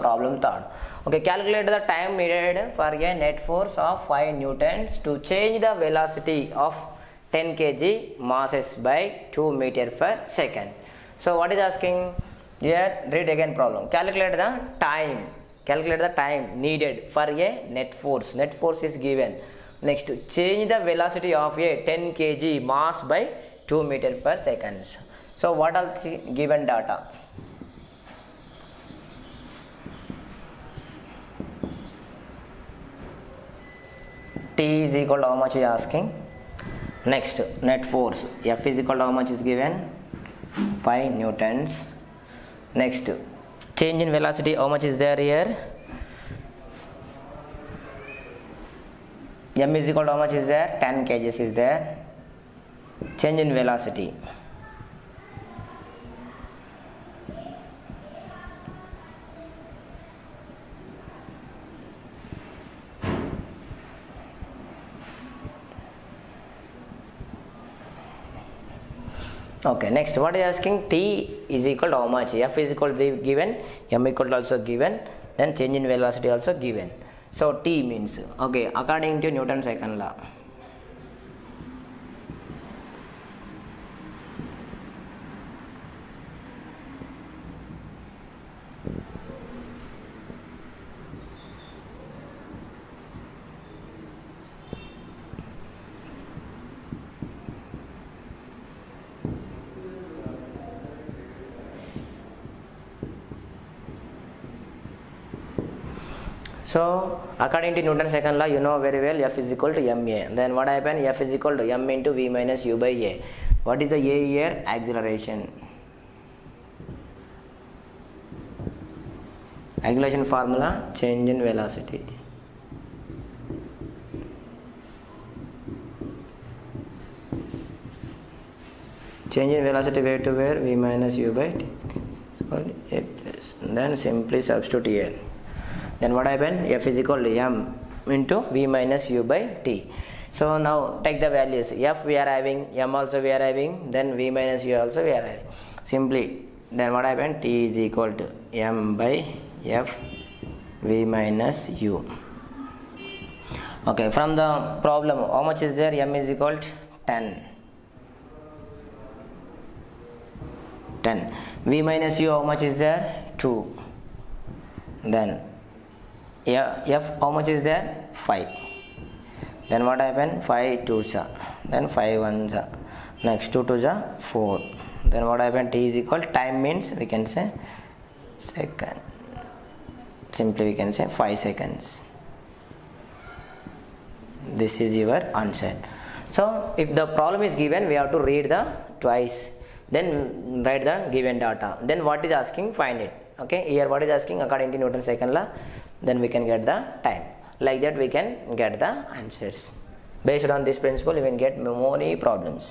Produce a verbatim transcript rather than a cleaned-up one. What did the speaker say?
Problem third. Okay, calculate the time needed for a net force of five newtons to change the velocity of ten kilogram masses by two meters per second. So what is asking here? Read again problem. Calculate the time. Calculate the time needed for a net force. Net force is given. Next, change the velocity of a ten kilogram mass by two meters per second. So what are the given data? T is equal to how much is asking. Next, net force. F is equal to how much is given? five newtons. Next, change in velocity. How much is there here? M is equal to how much is there? ten kilograms is there. Change in velocity. Okay, next what is asking? T is equal to how much? F is equal to given, M equal to also given, then change in velocity also given. So T means, okay, according to Newton's second law, so according to Newton's second law, you know very well, F is equal to ma. Then what happened? F is equal to m into v minus u by a. What is the a here? Acceleration. Acceleration formula, change in velocity. Change in velocity where to where? V minus u by t. A plus. Then simply substitute here. Then what happened? F is equal to m into v minus u by t. So now take the values. F we are having, m also we are having, then v minus u also we are having. Simply, then what happened? T is equal to m by f v minus u. Okay, from the problem, how much is there? M is equal to ten. ten. V minus u, how much is there? two. Then yeah, F how much is there? five. Then what happened? five twos, then five ones, next two twos four. Then what happened? T is equal, time means we can say second, simply we can say five seconds. This is your answer. So if the problem is given, we have to read the twice, then write the given data. Then what is asking? Find it. Okay, here what is asking? According to Newton's second law, then we can get the time. Like that we can get the answers. Based on this principle, you can get many problems.